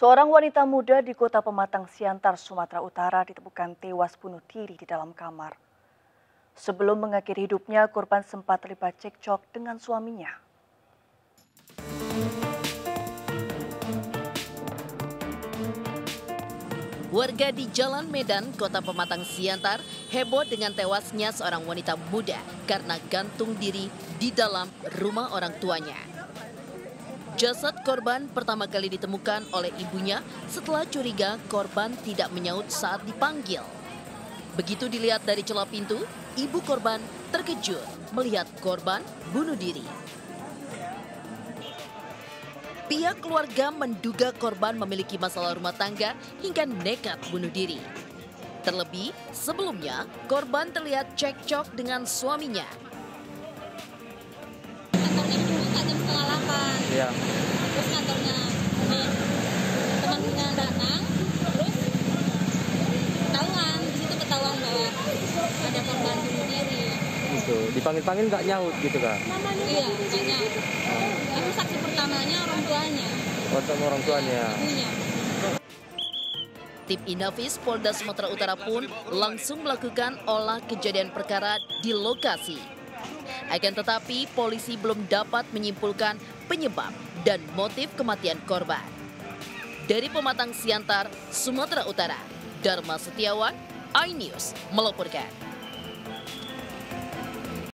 Seorang wanita muda di kota Pematang Siantar, Sumatera Utara ditemukan tewas bunuh diri di dalam kamar. Sebelum mengakhiri hidupnya, korban sempat terlibat cekcok dengan suaminya. Warga di Jalan Medan, kota Pematang Siantar heboh dengan tewasnya seorang wanita muda karena gantung diri di dalam rumah orang tuanya. Jasad korban pertama kali ditemukan oleh ibunya setelah curiga korban tidak menyaut saat dipanggil. Begitu dilihat dari celah pintu, ibu korban terkejut melihat korban bunuh diri. Pihak keluarga menduga korban memiliki masalah rumah tangga hingga nekat bunuh diri. Terlebih, sebelumnya korban terlihat cekcok dengan suaminya. Iya. Terus kantornya teman-teman datang, terus ketahuan, disitu ketahuan bahwa ada korban bunuh diri. Gitu, dipanggil-panggil nggak nyaut gitu kan? Iya, nggak nyaut. Itu saksi pertamanya orang tuanya. Orang tuanya. Ibunya. Tim Inafis Polda Sumatera Utara pun langsung melakukan olah kejadian perkara di lokasi. Akan tetapi, polisi belum dapat menyimpulkan penyebab dan motif kematian korban. Dari Pematang Siantar, Sumatera Utara, Dharma Setiawan, iNews melaporkan.